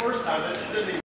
first time.